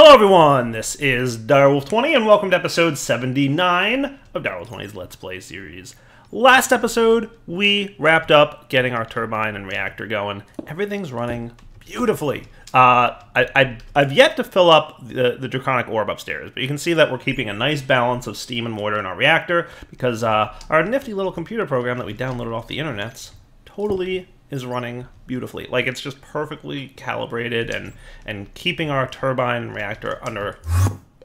Hello everyone, this is Direwolf20 and welcome to episode 79 of Direwolf20's Let's Play series. Last episode, we wrapped up getting our turbine and reactor going. Everything's running beautifully. I've yet to fill up the Draconic orb upstairs, but you can see that we're keeping a nice balance of steam and water in our reactor because our nifty little computer program that we downloaded off the internet's totally is running beautifully. Like, it's just perfectly calibrated and keeping our turbine and reactor under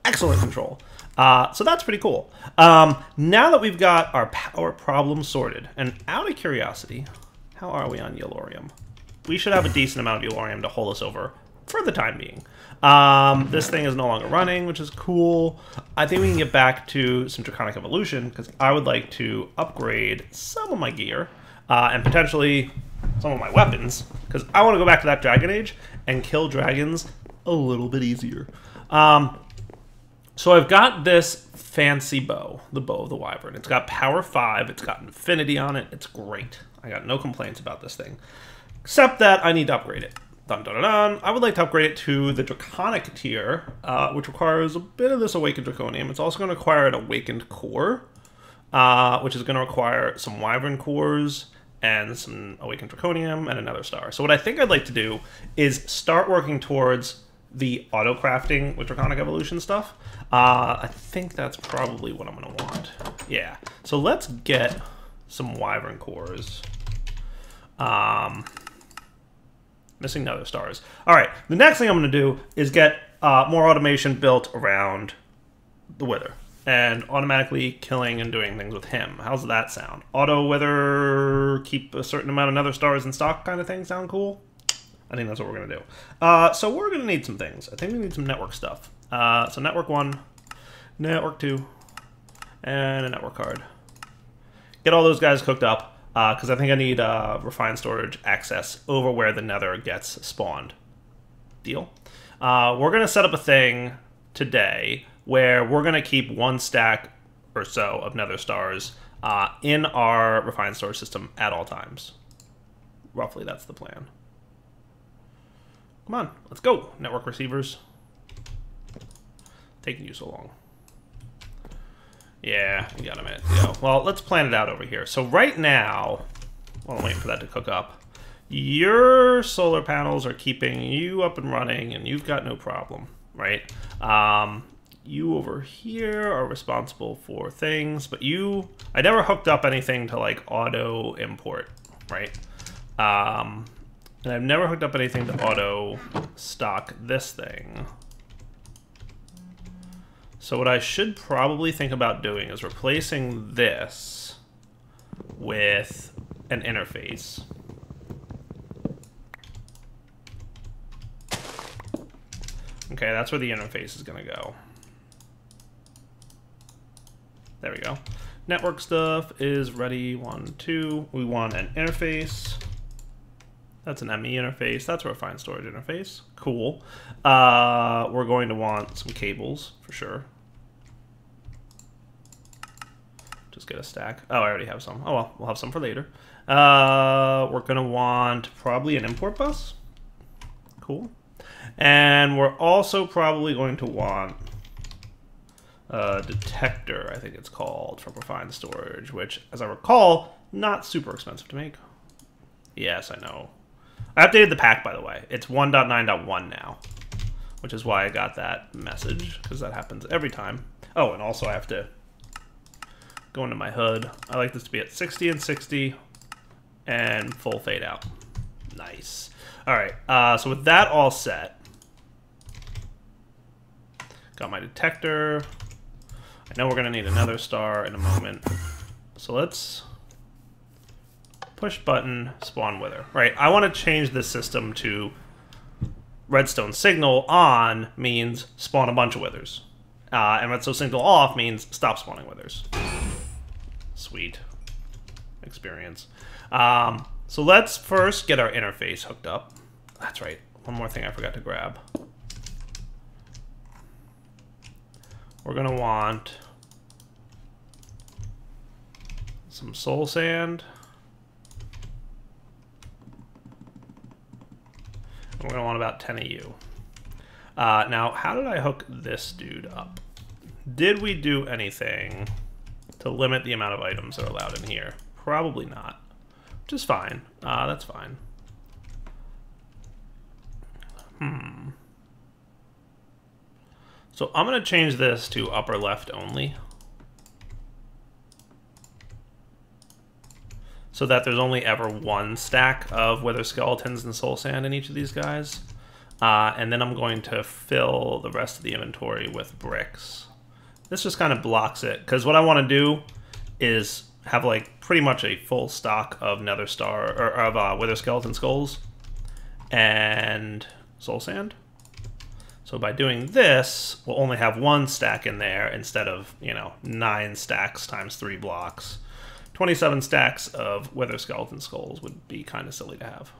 excellent control. So that's pretty cool. Now that we've got our power problem sorted, and out of curiosity, how are we on Eulorium? We should have a decent amount of Eulorium to hold us over for the time being. This thing is no longer running, which is cool. I think we can get back to some Draconic Evolution, because I would like to upgrade some of my gear, and potentially some of my weapons, because I want to go back to that Dragon Age and kill dragons a little bit easier. So I've got this fancy bow, the Bow of the Wyvern. It's got power 5, it's got infinity on it, it's great. I got no complaints about this thing, except that I need to upgrade it. Dun, dun, dun, dun. I would like to upgrade it to the Draconic tier, which requires a bit of this Awakened Draconium. It's also going to require an Awakened Core, which is going to require some Wyvern Cores, and some Awakened Draconium, and another star. So what I think I'd like to do is start working towards the auto-crafting with Draconic Evolution stuff. I think that's probably what I'm going to want. Yeah. So let's get some Wyvern Cores. Missing other stars. All right. The next thing I'm going to do is get more automation built around the Wither, and automatically killing and doing things with him. How's that sound? Auto weather, keep a certain amount of nether stars in stock kind of thing sound cool? I think that's what we're going to do. So we're going to need some things. I think we need some network stuff. So network 1, network 2, and a network card. Get all those guys cooked up, because I think I need refined storage access over where the nether gets spawned. Deal? We're going to set up a thing today where we're going to keep one stack or so of nether stars in our refined storage system at all times. Roughly, that's the plan. Come on, let's go, network receivers. Taking you so long. Yeah, we got a minute to go. Well, let's plan it out over here. So right now, while I'm waiting for that to cook up, your solar panels are keeping you up and running, and you've got no problem, right? You over here are responsible for things, but you... I never hooked up anything to, like, auto-import, right? And I've never hooked up anything to auto-stock this thing. So what I should probably think about doing is replacing this with an interface. Okay, that's where the interface is going to go. There we go. Network stuff is ready. 1, 2. We want an interface. That's an ME interface. That's a refined storage interface. Cool. We're going to want some cables for sure. Just get a stack. Oh, I already have some. Oh, well, we'll have some for later. We're going to want probably an import bus. Cool. And we're also probably going to want detector, I think it's called, from refined storage, which, as I recall, not super expensive to make. Yes, I know. I updated the pack, by the way. It's 1.9.1 now, which is why I got that message, because that happens every time. Oh, and also I have to go into my HUD. I like this to be at 60 and 60 and full fade out. Nice. All right, so with that all set, got my detector. I know we're going to need another star in a moment. So let's push button, spawn wither. Right, I want to change this system to redstone signal on means spawn a bunch of withers. And redstone signal off means stop spawning withers. Sweet experience. So let's first get our interface hooked up. That's right, one more thing I forgot to grab. We're going to want some soul sand. And we're going to want about 10 of you. Now, how did I hook this dude up? Did we do anything to limit the amount of items that are allowed in here? Probably not, which is fine. That's fine. So I'm going to change this to upper left only, so that there's only ever one stack of Wither Skeletons and Soul Sand in each of these guys. And then I'm going to fill the rest of the inventory with bricks. This just kind of blocks it, because what I want to do is have like pretty much a full stock of Nether Star, or of Wither Skeleton Skulls and Soul Sand. So by doing this, we'll only have one stack in there instead of, you know, 9 stacks times 3 blocks. 27 stacks of Wither Skeleton Skulls would be kind of silly to have.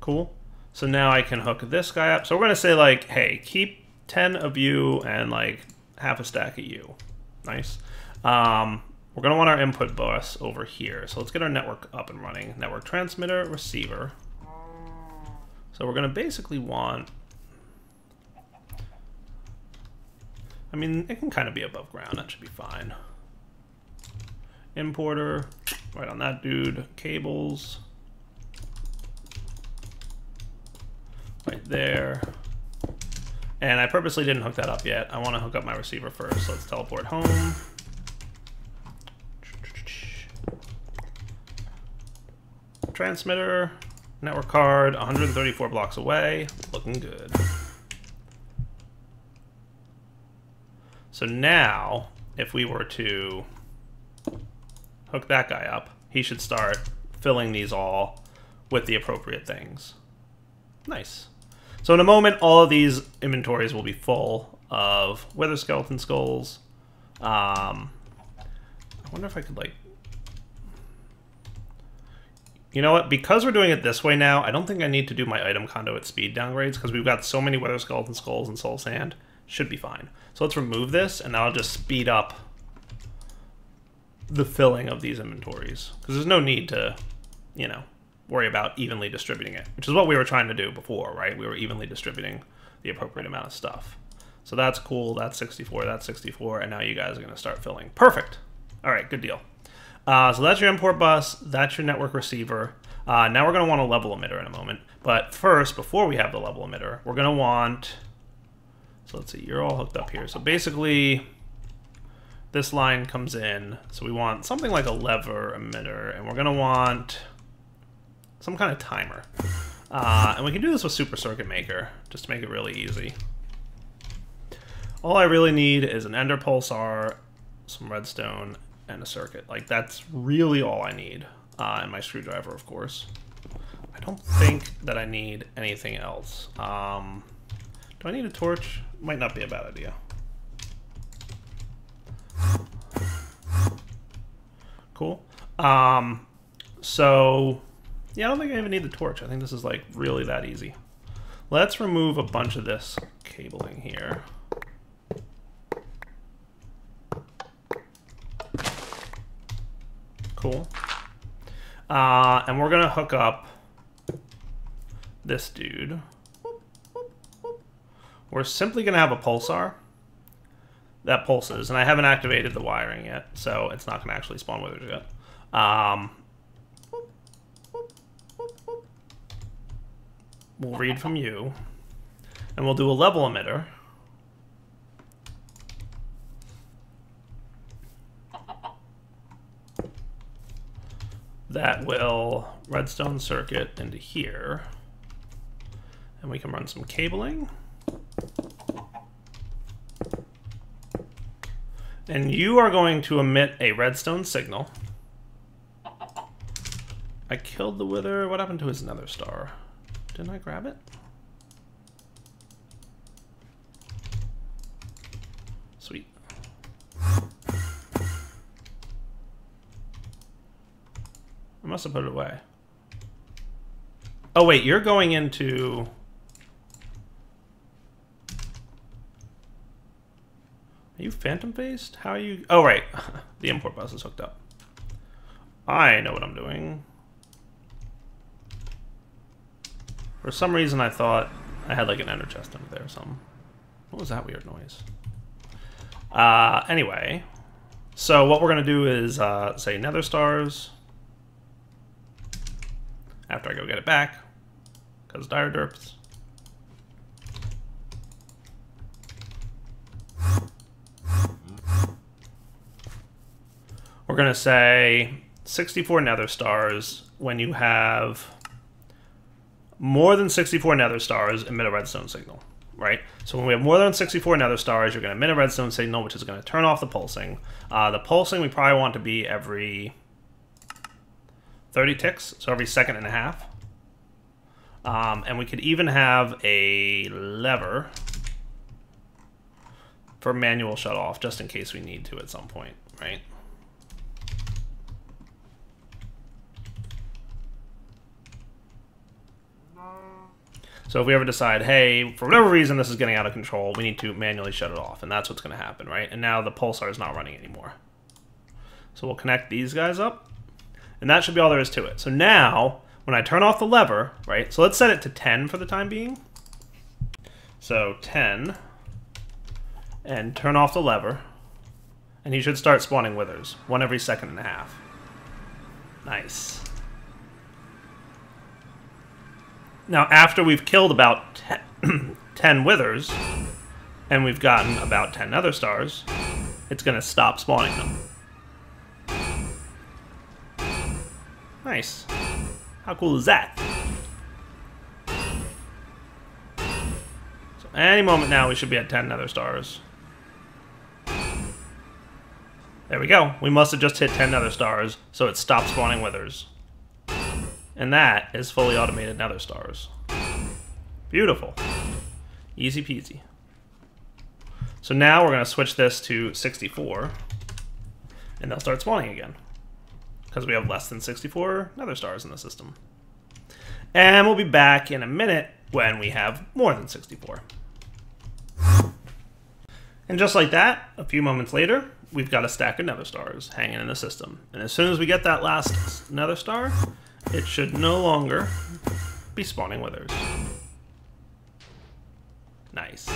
Cool. So now I can hook this guy up. So we're going to say, like, hey, keep 10 of you and, like, half a stack of you. Nice. We're going to want our input bus over here. So let's get our network up and running. Network transmitter, receiver. So we're going to basically want... I mean, it can kind of be above ground. That should be fine. Importer, right on that dude. Cables, right there. And I purposely didn't hook that up yet. I want to hook up my receiver first. So let's teleport home. Transmitter, network card, 134 blocks away. Looking good. So now, if we were to hook that guy up, he should start filling these all with the appropriate things. Nice. So in a moment, all of these inventories will be full of Wither Skeleton Skulls. I wonder if I could, like... You know what? Because we're doing it this way now, I don't think I need to do my item conduit speed downgrades, because we've got so many Wither Skeleton Skulls and Soul Sand. Should be fine. So let's remove this, and that'll just speed up the filling of these inventories, because there's no need to, you know, worry about evenly distributing it, which is what we were trying to do before, right? We were evenly distributing the appropriate amount of stuff. So that's cool. That's 64, that's 64, and now you guys are going to start filling. Perfect. All right, good deal. So that's your import bus, that's your network receiver. Now we're going to want a level emitter in a moment, but first, before we have the level emitter, we're going to want... So let's see, you're all hooked up here. So basically, this line comes in, so we want something like a lever emitter, and we're going to want some kind of timer. And we can do this with Super Circuit Maker, just to make it really easy. All I really need is an Ender Pulsar, some redstone, and a circuit. Like, that's really all I need. And my screwdriver, of course. I don't think that I need anything else. Do I need a torch? Might not be a bad idea. Cool. So, yeah, I don't think I even need the torch. I think this is, like, really that easy. Let's remove a bunch of this cabling here. Cool. And we're going to hook up this dude. We're simply going to have a pulsar that pulses, and I haven't activated the wiring yet, so it's not going to actually spawn withers yet. We'll read from you, and we'll do a level emitter. That will redstone circuit into here, and we can run some cabling. And you are going to emit a redstone signal. I killed the wither. What happened to his nether star? Didn't I grab it? Sweet. I must have put it away. Oh wait, you're going into... Are you phantom-faced? How are you... Oh, right. The import bus is hooked up. I know what I'm doing. For some reason, I thought I had like an ender chest under there or something. What was that weird noise? Anyway, so what we're going to do is say nether stars after I go get it back, because dire derps. We're going to say 64 nether stars. When you have more than 64 nether stars, emit a redstone signal, right? So when we have more than 64 nether stars, you're going to emit a redstone signal, which is going to turn off the pulsing. The pulsing we probably want to be every 30 ticks, so every 1.5 seconds. And we could even have a lever for manual shut off, just in case we need to at some point, right? So if we ever decide, hey, for whatever reason, this is getting out of control, we need to manually shut it off. And that's what's going to happen, right? And now the pulsar is not running anymore. So we'll connect these guys up. And that should be all there is to it. So now, when I turn off the lever, right? So let's set it to 10 for the time being. So 10. And turn off the lever. And you should start spawning withers. 1 every 1.5 seconds. Nice. Now, after we've killed about 10 withers, and we've gotten about 10 nether stars, it's going to stop spawning them. Nice. How cool is that? So any moment now, we should be at 10 nether stars. There we go. We must have just hit 10 nether stars, so it stopped spawning withers. And that is fully automated nether stars. Beautiful. Easy peasy. So now we're going to switch this to 64. And they'll start spawning again. Because we have less than 64 nether stars in the system. And we'll be back in a minute when we have more than 64. And just like that, a few moments later, we've got a stack of nether stars hanging in the system. And as soon as we get that last nether star, it should no longer be spawning withers. Nice.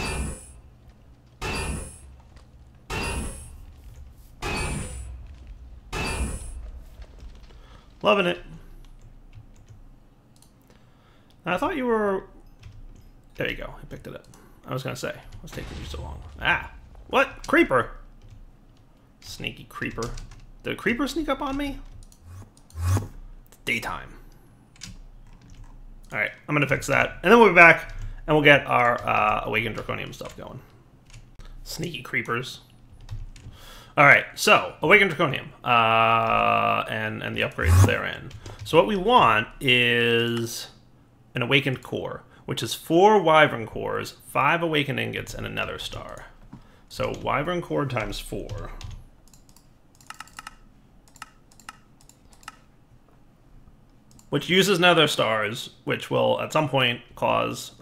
Loving it. I thought you were... There you go. I picked it up. I was going to say, what's taking you so long? Ah! What? Creeper! Sneaky creeper. Did a creeper sneak up on me? Daytime. All right, I'm gonna fix that, and then we'll be back, and we'll get our Awakened Draconium stuff going. Sneaky creepers. All right, so Awakened Draconium, and the upgrades therein. So what we want is an Awakened Core, which is 4 Wyvern Cores, 5 Awakened Ingots, and another star. So Wyvern Core times 4. Which uses nether stars, which will at some point cause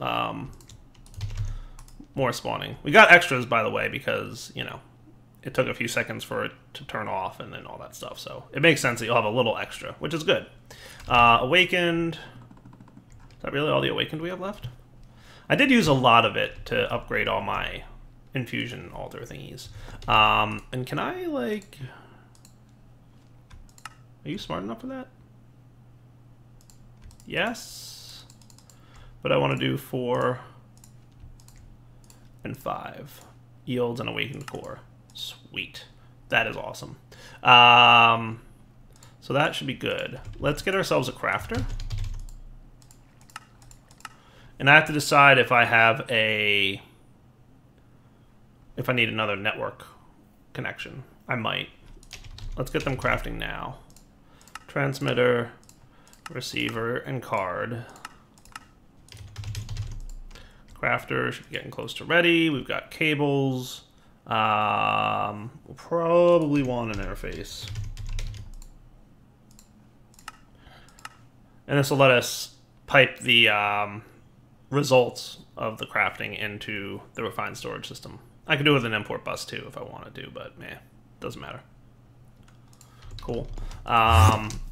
more spawning. We got extras, by the way, because, you know, it took a few seconds for it to turn off and then all that stuff. So it makes sense that you'll have a little extra, which is good. Awakened. Is that really all the Awakened we have left? I did use a lot of it to upgrade all my infusion altar thingies. And can I, like... Are you smart enough for that? Yes, but I want to do 4 and 5 yields an Awakened Core. Sweet, that is awesome. So that should be good. Let's get ourselves a crafter, and I have to decide if I have a if I need another network connection. I might. Let's get them crafting now. Transmitter. Receiver and card. Crafter should be getting close to ready. We've got cables. We'll probably want an interface. And this will let us pipe the results of the crafting into the refined storage system. I could do it with an import bus too if I want to do, but meh, doesn't matter. Cool.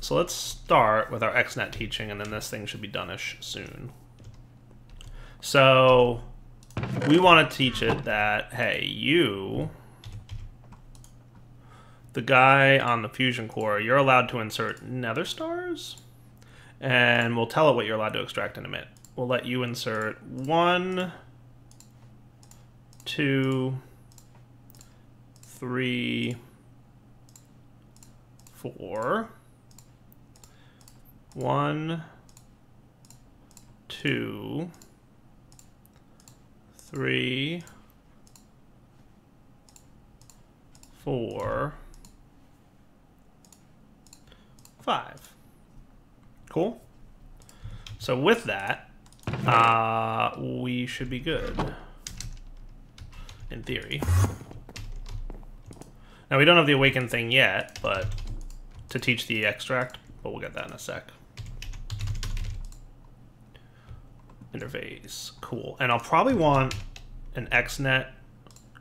So let's start with our XNet teaching, and then this thing should be done-ish soon. So we want to teach it that, hey, you, the guy on the fusion core, you're allowed to insert nether stars, and we'll tell it what you're allowed to extract and emit. We'll let you insert 1, 2, 3, 4. 1, 2, 3, 4, 5. Cool. So with that, we should be good, in theory. Now, we don't have the Awakened thing yet, but to teach the extract, but we'll get that in a sec. Interface, cool. And I'll probably want an XNet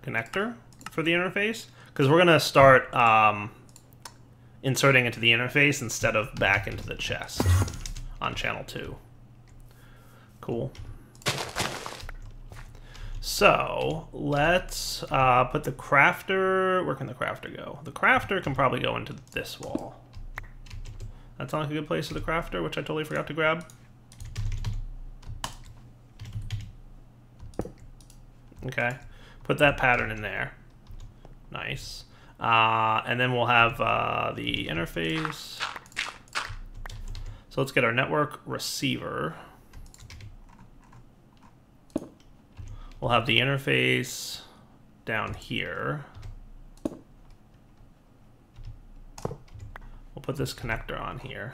connector for the interface, because we're going to start inserting into the interface instead of back into the chest on channel 2. Cool. So let's put the crafter, where can the crafter go? The crafter can probably go into this wall. That sounds like a good place for the crafter, which I totally forgot to grab. Okay, put that pattern in there. Nice. And then we'll have the interface. So let's get our network receiver. We'll have the interface down here. We'll put this connector on here.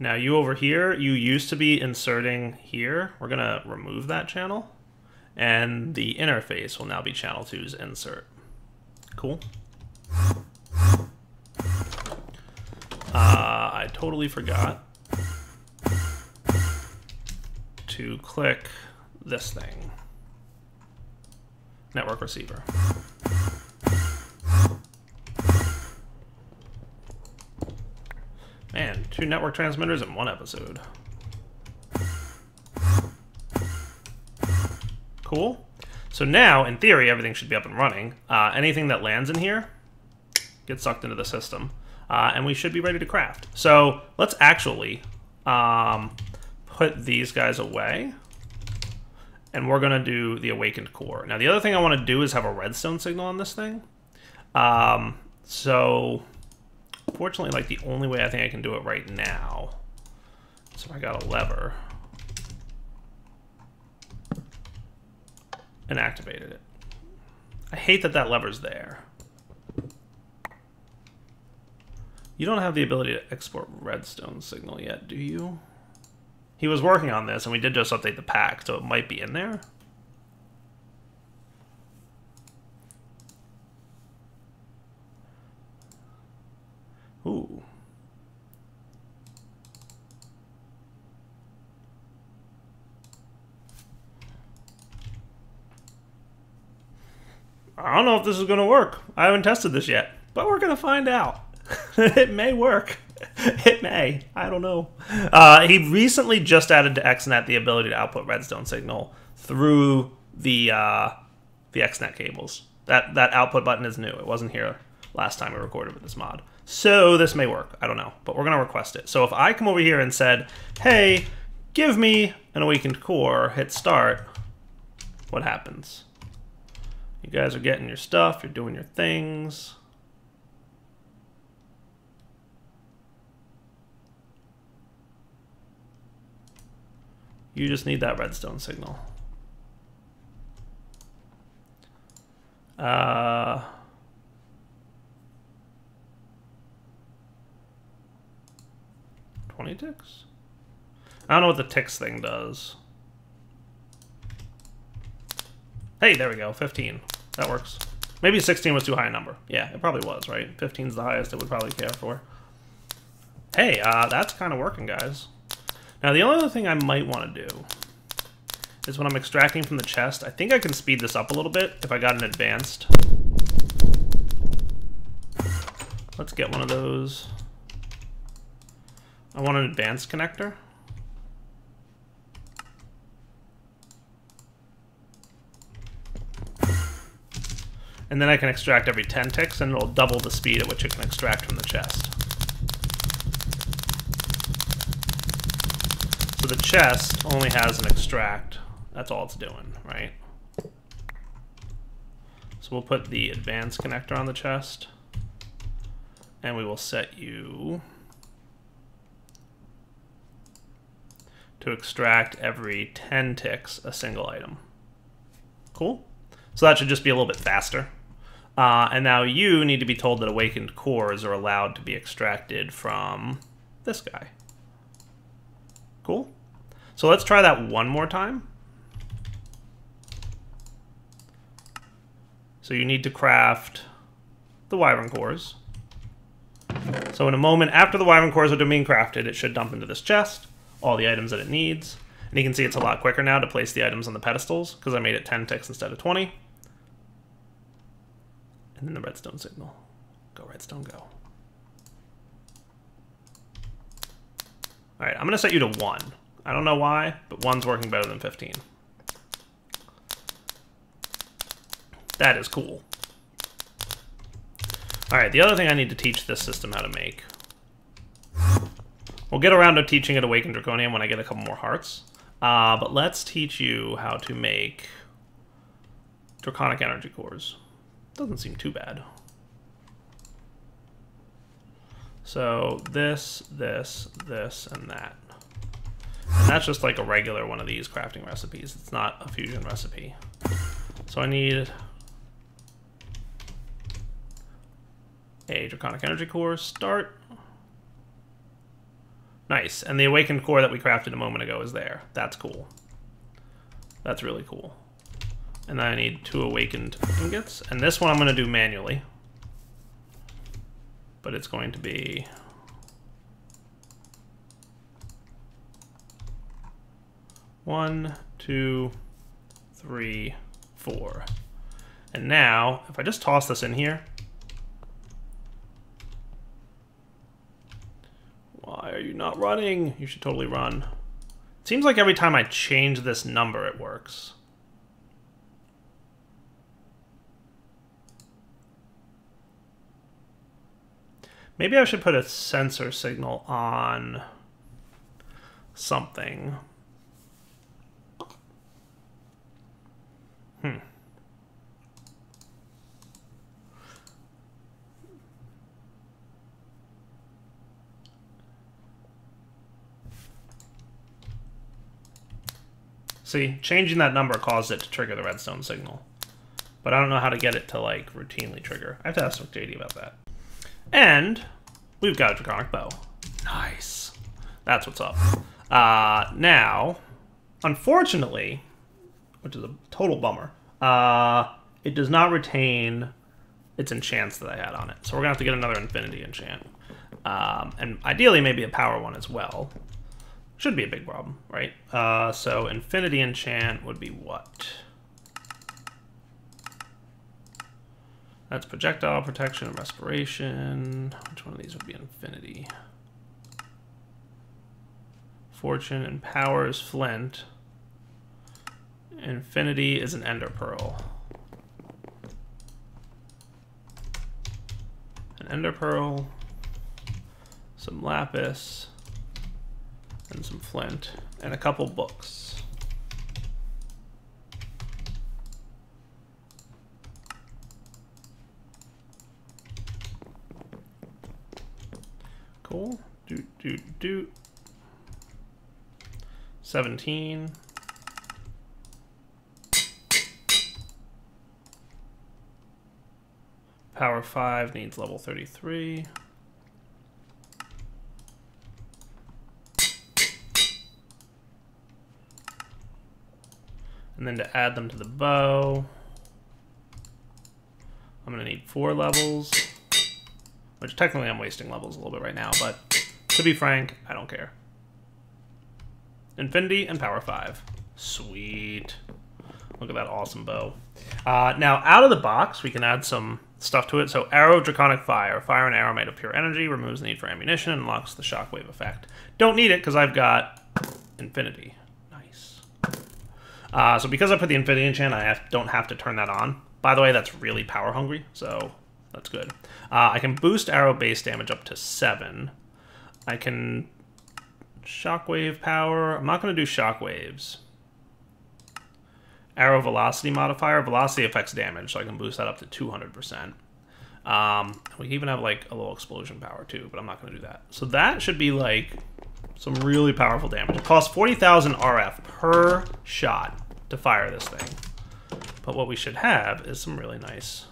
Now you over here, you used to be inserting here. We're gonna remove that channel, and the interface will now be channel 2's insert. Cool. I totally forgot to click this thing. Network receiver. Man, 2 network transmitters in 1 episode. Cool. So now, in theory, everything should be up and running. Anything that lands in here gets sucked into the system. And we should be ready to craft. So let's actually put these guys away. And we're going to do the Awakened Core. Now, the other thing I want to do is have a redstone signal on this thing. So, fortunately, like, the only way I think I can do it right now. So I got a lever. And activated it. I hate that that lever's there. You don't have the ability to export redstone signal yet, do you? He was working on this, and we did just update the pack, so it might be in there. Ooh. I don't know if this is going to work. I haven't tested this yet, but we're going to find out. It may work. It may. I don't know. He recently just added to XNet the ability to output redstone signal through the XNet cables. That output button is new. It wasn't here last time we recorded with this mod. So this may work. I don't know. But we're going to request it. So if I come over here and said, hey, give me an Awakened Core, hit start, what happens? You guys are getting your stuff. You're doing your things. You just need that redstone signal. Twenty ticks? I don't know what the ticks thing does. Hey, there we go, 15. That works. Maybe 16 was too high a number. Yeah, it probably was, right? 15's the highest it would probably care for. Hey, that's kind of working, guys. Now, the only other thing I might want to do is when I'm extracting from the chest, I think I can speed this up a little bit if I got an advanced. Let's get one of those. I want an advanced connector. and then I can extract every 10 ticks, and it'll double the speed at which it can extract from the chest. So the chest only has an extract. That's all it's doing, right? So we'll put the advanced connector on the chest, and we will set you to extract every 10 ticks a single item. Cool. So that should just be a little bit faster. And now you need to be told that Awakened Cores are allowed to be extracted from this guy. Cool. So let's try that one more time. So you need to craft the Wyvern Cores. So in a moment, after the Wyvern Cores are done being crafted, it should dump into this chest all the items that it needs. And you can see it's a lot quicker now to place the items on the pedestals, because I made it 10 ticks instead of 20. And then the redstone signal. Go redstone, go. All right, I'm going to set you to 1. I don't know why, but 1's working better than 15. That is cool. All right, the other thing I need to teach this system how to make. We'll get around to teaching it Awakened Draconium when I get a couple more hearts. But let's teach you how to make Draconic Energy Cores. Doesn't seem too bad. So this, this, this, and that. And that's just like a regular one of these crafting recipes. It's not a fusion recipe. So I need a Draconic Energy Core start. Nice, and the Awakened Core that we crafted a moment ago is there. That's cool. That's really cool. And then I need 2 Awakened ingots, and this one I'm going to do manually. But it's going to be... one, two, three, 4. And now, if I just toss this in here... Why are you not running? You should totally run. It seems like every time I change this number, it works. Maybe I should put a sensor signal on something. See, changing that number caused it to trigger the redstone signal. But I don't know how to get it to, like, routinely trigger. I have to ask JD about that. And we've got a Draconic Bow. Nice. That's what's up. Now, unfortunately, which is a total bummer, it does not retain its enchants that I had on it. So we're going to have to get another infinity enchant. And ideally maybe a power one as well. Should be a big problem, right? So infinity enchant would be what? That's projectile protection and respiration. Which one of these would be infinity? Fortune and power is flint. Infinity is an ender pearl. An ender pearl, some lapis, and some flint, and a couple books. Cool. Doot, doot, doot. 17. Power 5 needs level 33. And then to add them to the bow, I'm going to need 4 levels, which technically I'm wasting levels a little bit right now, but to be frank, I don't care. Infinity and power 5. Sweet. Look at that awesome bow. Now, out of the box, we can add some stuff to it. So arrow, draconic fire. Fire an arrow made of pure energy, removes the need for ammunition, and unlocks the shockwave effect. Don't need it because I've got infinity. So because I put the infinity enchant, I don't have to turn that on. By the way, that's really power hungry, so that's good. I can boost arrow base damage up to 7. I can shockwave power. I'm not going to do shockwaves. Arrow velocity modifier. Velocity affects damage, so I can boost that up to 200%. We even have like a little explosion power too, but I'm not going to do that. So that should be like some really powerful damage. It costs 40,000 RF per shot to fire this thing. But what we should have is some really nice.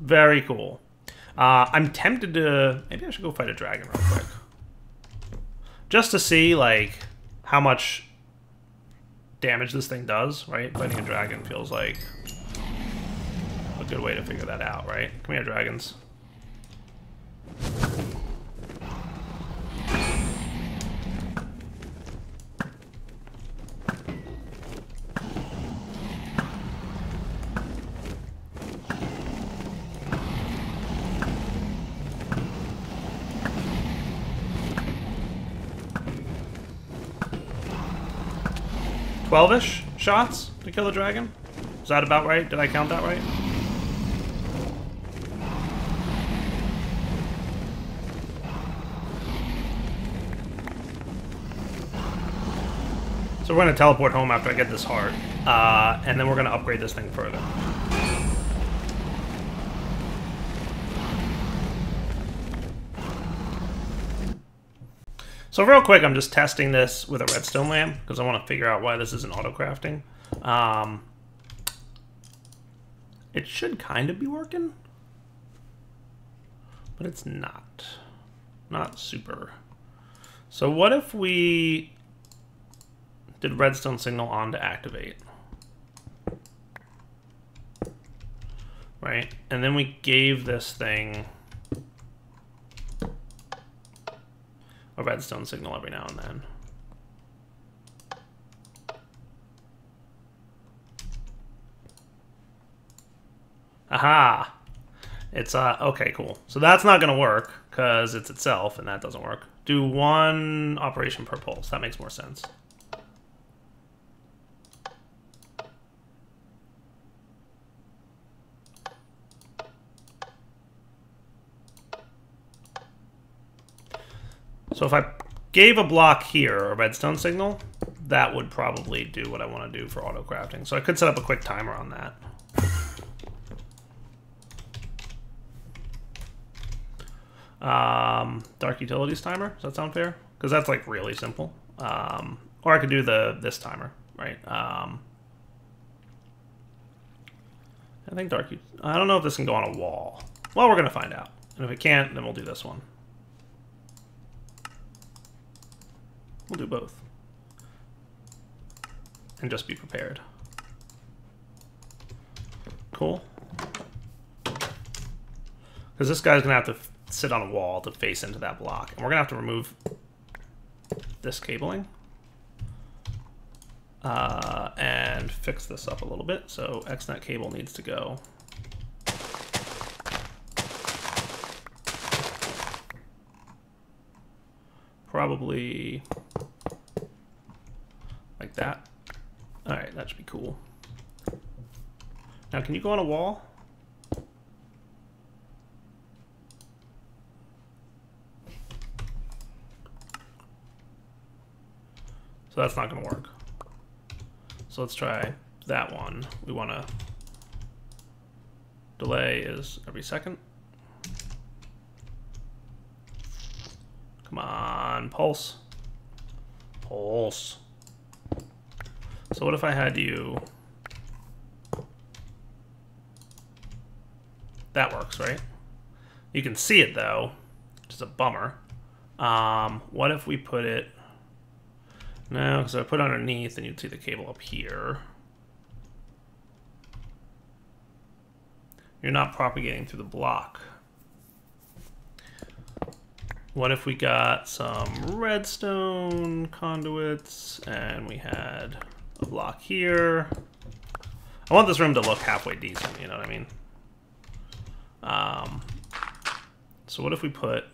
Very cool. I'm tempted to... Maybe I should go fight a dragon real quick. Just to see, like, how much damage this thing does, right? Fighting a dragon feels like a good way to figure that out, right? Come here, dragons. Twelve-ish shots to kill a dragon? Is that about right? Did I count that right? So we're going to teleport home after I get this heart, and then we're going to upgrade this thing further. So real quick, I'm just testing this with a redstone lamp because I want to figure out why this isn't auto-crafting. It should kind of be working, but it's not. Not super. So what if we did redstone signal on to activate? Right? And then we gave this thing a redstone signal every now and then. Aha! It's, okay, cool. So that's not gonna work, because it's itself, and that doesn't work. Do one operation per pulse, that makes more sense. So if I gave a block here a redstone signal, that would probably do what I want to do for auto crafting. So I could set up a quick timer on that. Dark Utilities timer, does that sound fair? Because that's like really simple. Or I could do this timer, right? I think I don't know if this can go on a wall. Well, we're gonna find out. And if it can't, then we'll do this one. We'll do both. And just be prepared. Cool. Because this guy's going to have to sit on a wall to face into that block. And we're going to have to remove this cabling. And fix this up a little bit. So XNet cable needs to go. Probably like that. All right, that should be cool. Now, can you go on a wall? So that's not gonna work. So let's try that one. We wanna delay is every second. Come on, pulse. Pulse. So what if I had you... That works, right? You can see it, though, which is a bummer. What if we put it... No, because if I put it underneath, then you'd see the cable up here. You're not propagating through the block. What if we got some redstone conduits and we had a block here? I want this room to look halfway decent, you know what I mean? So what if we put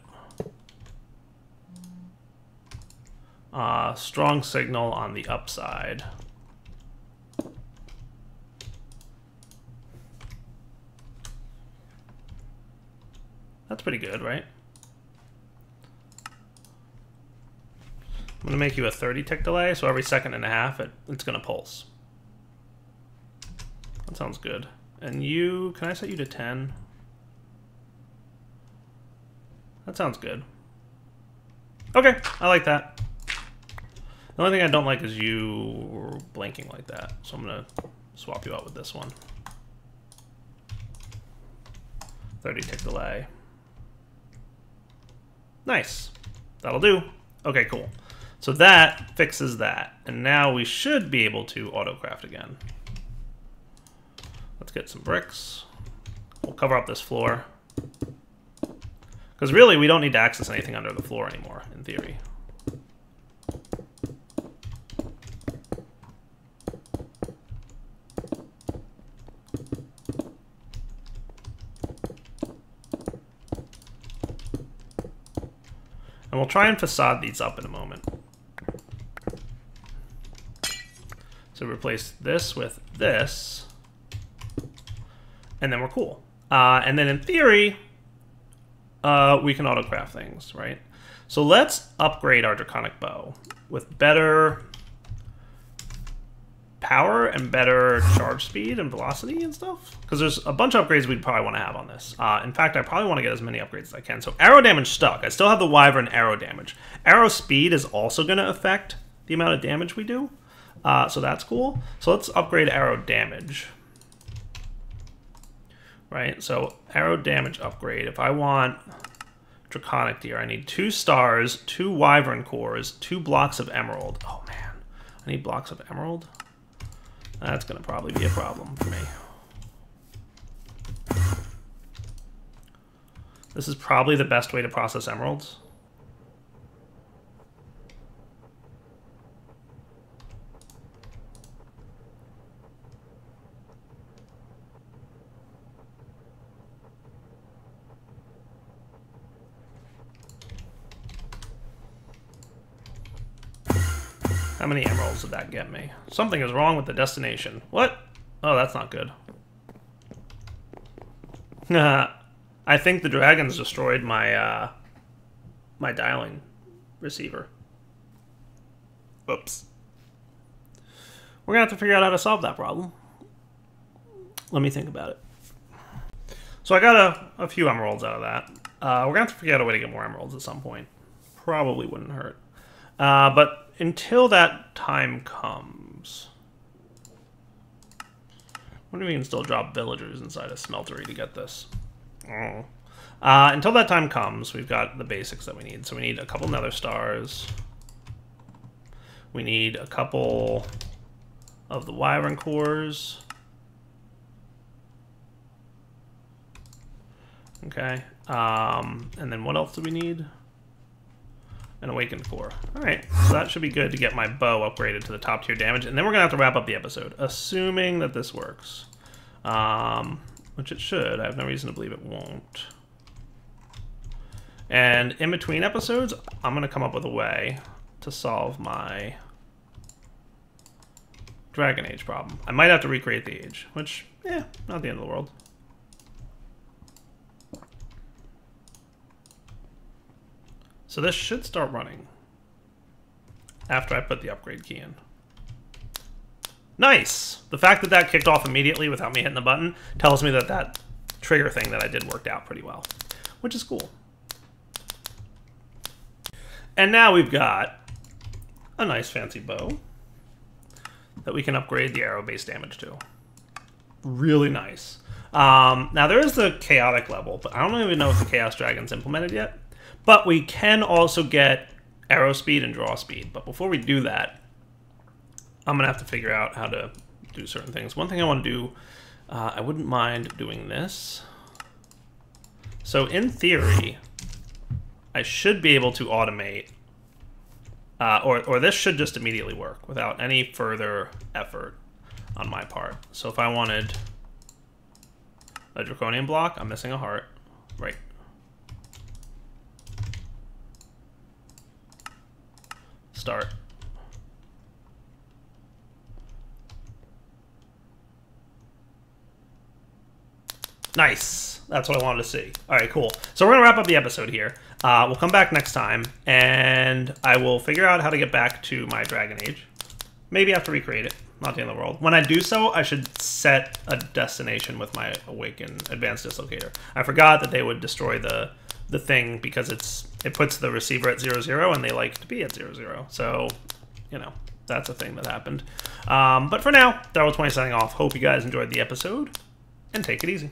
a strong signal on the upside That's pretty good, right? I'm gonna make you a 30 tick delay, so every second and a half it's gonna pulse. That sounds good. And you, can I set you to 10? That sounds good. Okay, I like that. The only thing I don't like is you blinking like that, so I'm gonna swap you out with this one. 30 tick delay. Nice, that'll do. Okay, cool. So that fixes that, and now we should be able to autocraft again. Let's get some bricks. We'll cover up this floor. Because really, we don't need to access anything under the floor anymore, in theory. And we'll try and facade these up in a moment. So replace this with this, and then we're cool. And then in theory, we can autocraft things, right? So let's upgrade our Draconic Bow with better power and better charge speed and velocity and stuff. Because there's a bunch of upgrades we'd probably want to have on this. In fact, I probably want to get as many upgrades as I can. So arrow damage stuck. I still have the Wyvern arrow damage. Arrow speed is also going to affect the amount of damage we do. So that's cool. So let's upgrade arrow damage. Right, so arrow damage upgrade. If I want Draconic Deer, I need 2 stars, 2 Wyvern cores, 2 blocks of emerald. Oh man, I need blocks of emerald? That's gonna probably be a problem for me. This is probably the best way to process emeralds. How many emeralds did that get me? Something is wrong with the destination. What? Oh, that's not good. I think the dragons destroyed my my dialing receiver. Oops. We're gonna have to figure out how to solve that problem. Let me think about it. So I got a few emeralds out of that. We're gonna have to figure out a way to get more emeralds at some point. Probably wouldn't hurt. But until that time comes, I wonder if we can still drop villagers inside a smeltery to get this. Until that time comes, we've got the basics that we need. So we need a couple nether stars. We need a couple of the Wyvern cores. Okay. And then what else do we need? An Awakened Core. Alright, so that should be good to get my bow upgraded to the top tier damage, and then we're going to have to wrap up the episode, assuming that this works. Which it should. I have no reason to believe it won't. And in between episodes, I'm going to come up with a way to solve my Dragon Age problem. I might have to recreate the age, which, yeah, not the end of the world. So this should start running after I put the upgrade key in. Nice! The fact that that kicked off immediately without me hitting the button tells me that that trigger thing that I did worked out pretty well, which is cool. And now we've got a nice fancy bow that we can upgrade the arrow-based damage to. Really nice. Now there is the chaotic level, but I don't even know if the Chaos Dragon's implemented yet. But we can also get arrow speed and draw speed. But before we do that, I'm going to have to figure out how to do certain things. One thing I want to do, I wouldn't mind doing this. So in theory, I should be able to automate, or this should just immediately work without any further effort on my part. So if I wanted a draconium block, I'm missing a heart, right? Start. Nice. That's what I wanted to see. All right, cool. So we're going to wrap up the episode here. We'll come back next time, and I will figure out how to get back to my Dragon Age. Maybe I have to recreate it. Not the end of the world. When I do so, I should set a destination with my Awakened Advanced Dislocator. I forgot that they would destroy the thing because it puts the receiver at 0, 0, and they like to be at 0, 0. So, you know, that's a thing that happened. But for now, Direwolf20 signing off. Hope you guys enjoyed the episode, and take it easy.